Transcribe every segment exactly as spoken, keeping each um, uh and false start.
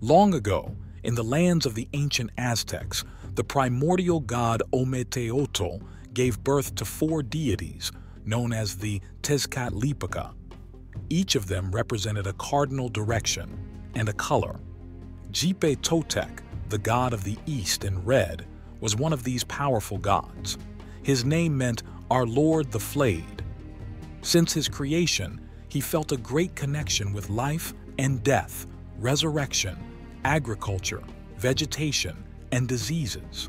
Long ago, in the lands of the ancient Aztecs, the primordial god Ometeoto gave birth to four deities known as the Tezcatlipoca. Each of them represented a cardinal direction and a color. Xipe Totec, the god of the east in red, was one of these powerful gods. His name meant Our Lord the Flayed. Since his creation, he felt a great connection with life and death, resurrection, agriculture, vegetation, and diseases.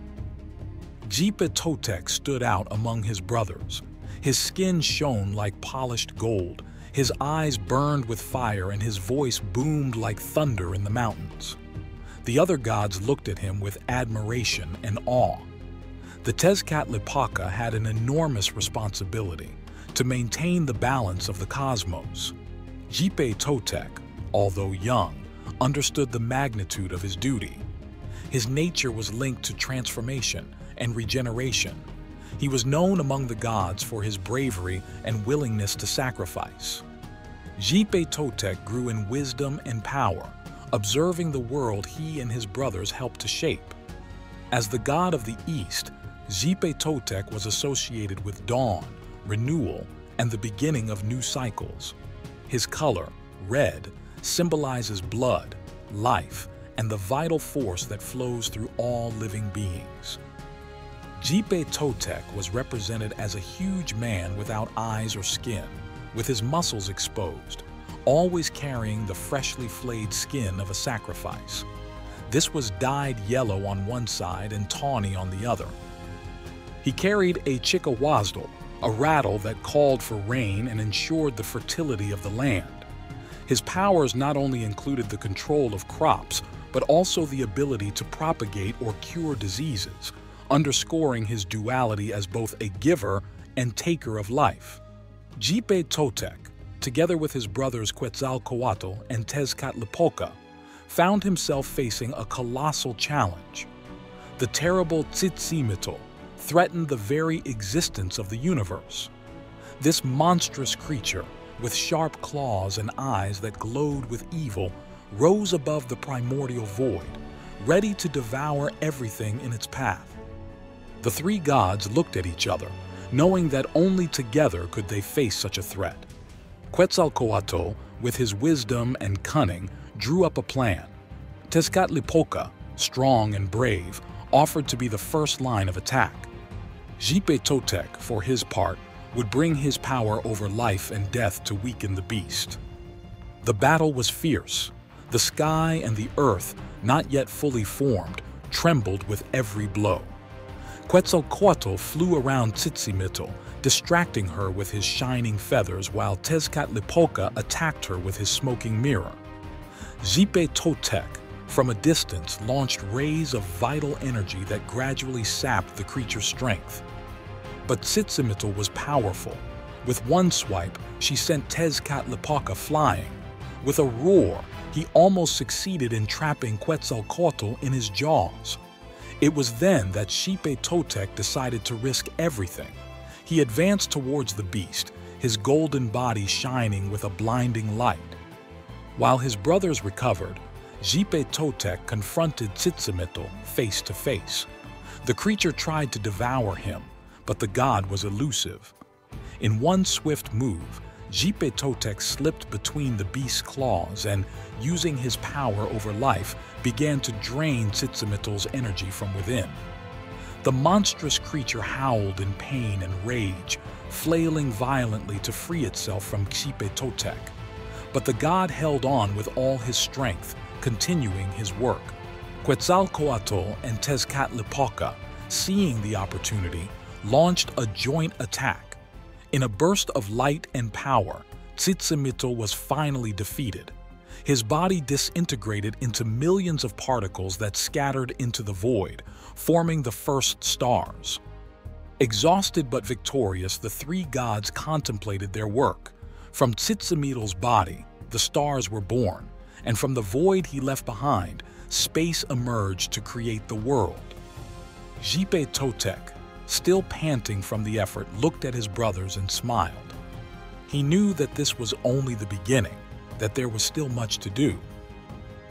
Xipe Totec stood out among his brothers. His skin shone like polished gold, his eyes burned with fire, and his voice boomed like thunder in the mountains. The other gods looked at him with admiration and awe. The Tezcatlipoca had an enormous responsibility to maintain the balance of the cosmos. Xipe Totec, although young, understood the magnitude of his duty. His nature was linked to transformation and regeneration. He was known among the gods for his bravery and willingness to sacrifice. Xipe Totec grew in wisdom and power, observing the world he and his brothers helped to shape. As the god of the East, Xipe Totec was associated with dawn, renewal, and the beginning of new cycles. His color, red, symbolizes blood, life, and the vital force that flows through all living beings. Xipe Totec was represented as a huge man without eyes or skin, with his muscles exposed, always carrying the freshly flayed skin of a sacrifice. This was dyed yellow on one side and tawny on the other. He carried a chicahuaztli, a rattle that called for rain and ensured the fertility of the land. His powers not only included the control of crops, but also the ability to propagate or cure diseases, underscoring his duality as both a giver and taker of life. Xipe Totec, together with his brothers Quetzalcoatl and Tezcatlipoca, found himself facing a colossal challenge. The terrible Tzitzimitl threatened the very existence of the universe. This monstrous creature, with sharp claws and eyes that glowed with evil, rose above the primordial void, ready to devour everything in its path. The three gods looked at each other, knowing that only together could they face such a threat. Quetzalcoatl, with his wisdom and cunning, drew up a plan. Tezcatlipoca, strong and brave, offered to be the first line of attack. Xipe Totec, for his part, would bring his power over life and death to weaken the beast. The battle was fierce. The sky and the earth, not yet fully formed, trembled with every blow. Quetzalcoatl flew around Tzitzimitl, distracting her with his shining feathers, while Tezcatlipoca attacked her with his smoking mirror. Xipe Totec, from a distance, launched rays of vital energy that gradually sapped the creature's strength. But Tzitzimitl was powerful. With one swipe, she sent Tezcatlipoca flying. With a roar, he almost succeeded in trapping Quetzalcoatl in his jaws. It was then that Xipe Totec decided to risk everything. He advanced towards the beast, his golden body shining with a blinding light. While his brothers recovered, Xipe Totec confronted Tzitzimitl face to face. The creature tried to devour him, but the god was elusive. In one swift move, Xipe Totec slipped between the beast's claws and, using his power over life, began to drain Tzitzimittl's energy from within. The monstrous creature howled in pain and rage, flailing violently to free itself from Xipe Totec. But the god held on with all his strength, continuing his work. Quetzalcoatl and Tezcatlipoca, seeing the opportunity, launched a joint attack. In a burst of light and power, Tzitzimitl was finally defeated. His body disintegrated into millions of particles that scattered into the void, forming the first stars. Exhausted but victorious, the three gods contemplated their work. From Tzitzimittl's body, the stars were born, and from the void he left behind, space emerged to create the world. Xipe Totec, still panting from the effort, looked at his brothers and smiled. He knew that this was only the beginning, that there was still much to do.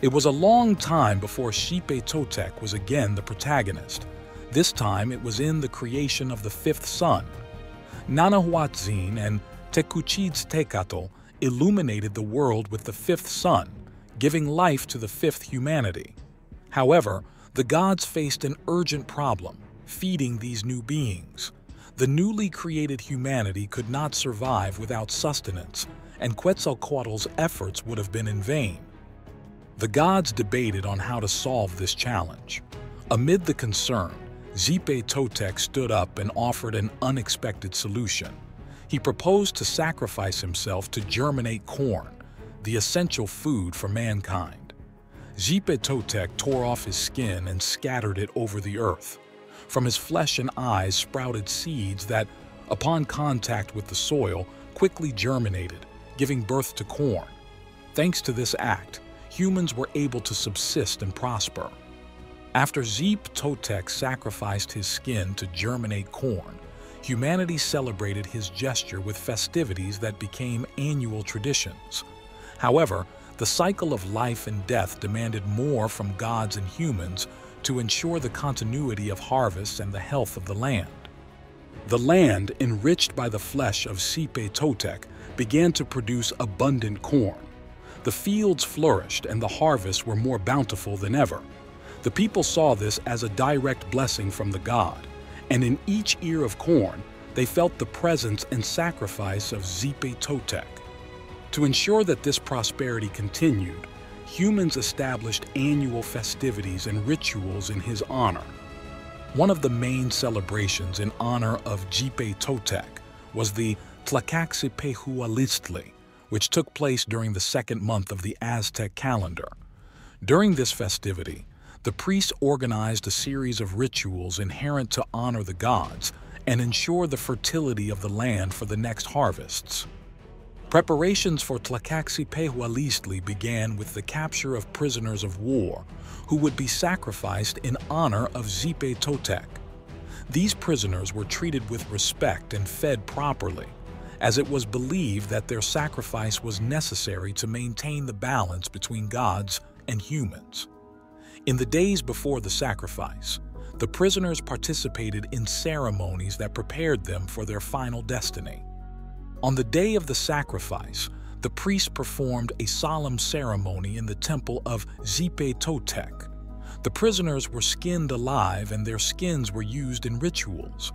It was a long time before Xipe Totec was again the protagonist. This time it was in the creation of the fifth sun. Nanahuatzin and Tecuciztecatl illuminated the world with the fifth sun, giving life to the fifth humanity. However, the gods faced an urgent problem, feeding these new beings. The newly created humanity could not survive without sustenance, and Quetzalcoatl's efforts would have been in vain. The gods debated on how to solve this challenge. Amid the concern, Xipe Totec stood up and offered an unexpected solution. He proposed to sacrifice himself to germinate corn, the essential food for mankind. Xipe Totec tore off his skin and scattered it over the earth. From his flesh and eyes sprouted seeds that, upon contact with the soil, quickly germinated, giving birth to corn. Thanks to this act, humans were able to subsist and prosper. After Xipe Totec sacrificed his skin to germinate corn, humanity celebrated his gesture with festivities that became annual traditions. However, the cycle of life and death demanded more from gods and humans to ensure the continuity of harvests and the health of the land. The land, enriched by the flesh of Xipe Totec, began to produce abundant corn. The fields flourished and the harvests were more bountiful than ever. The people saw this as a direct blessing from the god, and in each ear of corn, they felt the presence and sacrifice of Xipe Totec. To ensure that this prosperity continued, humans established annual festivities and rituals in his honor. One of the main celebrations in honor of Xipe Totec was the Tlacaxipehualiztli, which took place during the second month of the Aztec calendar. During this festivity, the priests organized a series of rituals inherent to honor the gods and ensure the fertility of the land for the next harvests. Preparations for Tlacaxipehualiztli began with the capture of prisoners of war who would be sacrificed in honor of Xipe Totec. These prisoners were treated with respect and fed properly, as it was believed that their sacrifice was necessary to maintain the balance between gods and humans. In the days before the sacrifice, the prisoners participated in ceremonies that prepared them for their final destiny. On the day of the sacrifice, the priests performed a solemn ceremony in the temple of Xipe Totec. The prisoners were skinned alive and their skins were used in rituals.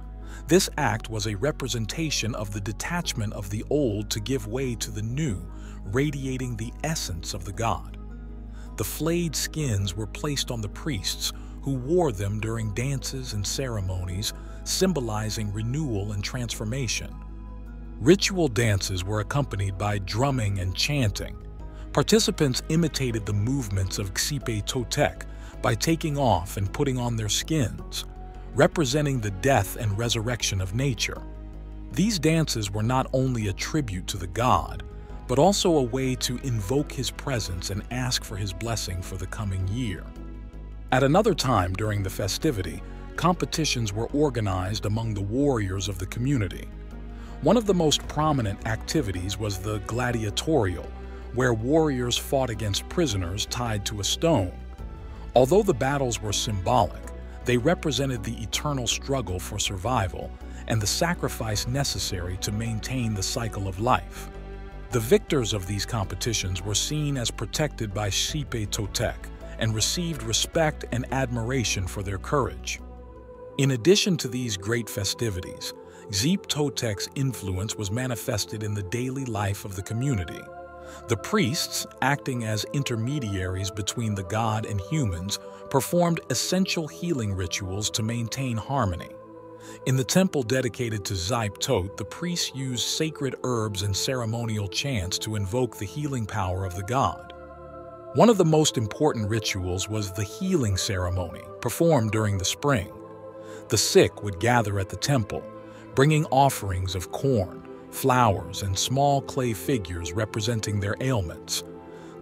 This act was a representation of the detachment of the old to give way to the new, radiating the essence of the god. The flayed skins were placed on the priests, who wore them during dances and ceremonies, symbolizing renewal and transformation. Ritual dances were accompanied by drumming and chanting. Participants imitated the movements of Xipe Totec by taking off and putting on their skins, representing the death and resurrection of nature. These dances were not only a tribute to the god, but also a way to invoke his presence and ask for his blessing for the coming year. At another time during the festivity, competitions were organized among the warriors of the community. One of the most prominent activities was the gladiatorial, where warriors fought against prisoners tied to a stone. Although the battles were symbolic, they represented the eternal struggle for survival and the sacrifice necessary to maintain the cycle of life. The victors of these competitions were seen as protected by Xipe Totec and received respect and admiration for their courage. In addition to these great festivities, Xipe Totec's influence was manifested in the daily life of the community. The priests, acting as intermediaries between the god and humans, performed essential healing rituals to maintain harmony. In the temple dedicated to Xipe Totec, the priests used sacred herbs and ceremonial chants to invoke the healing power of the god. One of the most important rituals was the healing ceremony, performed during the spring. The sick would gather at the temple, bringing offerings of corn, flowers, and small clay figures representing their ailments.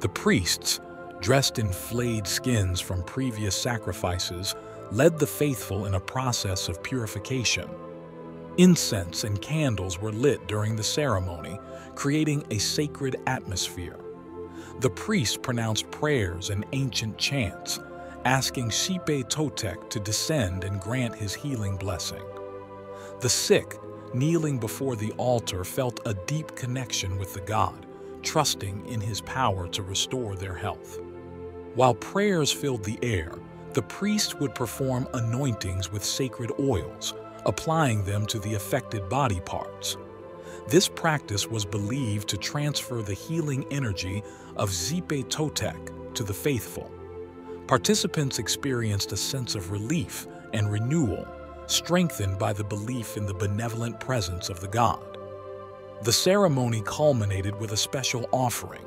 The priests, dressed in flayed skins from previous sacrifices, led the faithful in a process of purification. Incense and candles were lit during the ceremony, creating a sacred atmosphere. The priests pronounced prayers and ancient chants, asking Xipe Totec to descend and grant his healing blessing. The sick, kneeling before the altar, felt a deep connection with the god, trusting in his power to restore their health. While prayers filled the air, the priest would perform anointings with sacred oils, applying them to the affected body parts. This practice was believed to transfer the healing energy of Xipe Totec to the faithful. Participants experienced a sense of relief and renewal, strengthened by the belief in the benevolent presence of the god. The ceremony culminated with a special offering.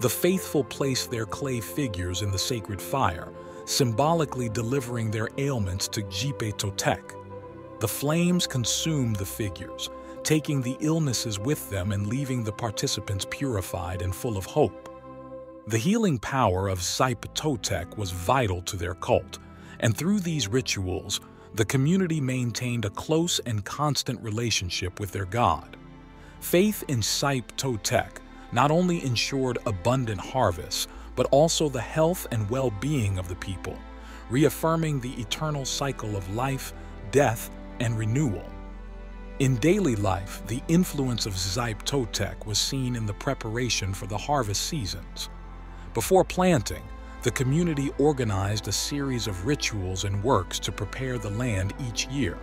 The faithful placed their clay figures in the sacred fire, symbolically delivering their ailments to Xipe Totec. The flames consumed the figures, taking the illnesses with them and leaving the participants purified and full of hope. The healing power of Xipe Totec was vital to their cult, and through these rituals, the community maintained a close and constant relationship with their god. Faith in Xipe Totec not only ensured abundant harvests, but also the health and well-being of the people, reaffirming the eternal cycle of life, death, and renewal. In daily life, the influence of Xipe Totec was seen in the preparation for the harvest seasons. Before planting, the community organized a series of rituals and works to prepare the land each year.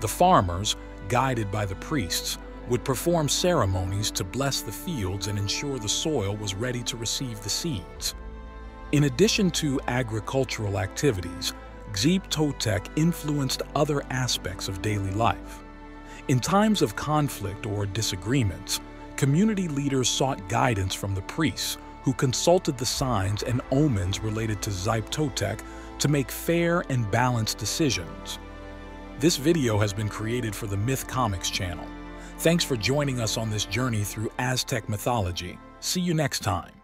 The farmers, guided by the priests, would perform ceremonies to bless the fields and ensure the soil was ready to receive the seeds. In addition to agricultural activities, Xipe Totec influenced other aspects of daily life. In times of conflict or disagreements, community leaders sought guidance from the priests, who consulted the signs and omens related to Xipe Totec to make fair and balanced decisions. This video has been created for the Myth Comics channel. Thanks for joining us on this journey through Aztec mythology. See you next time.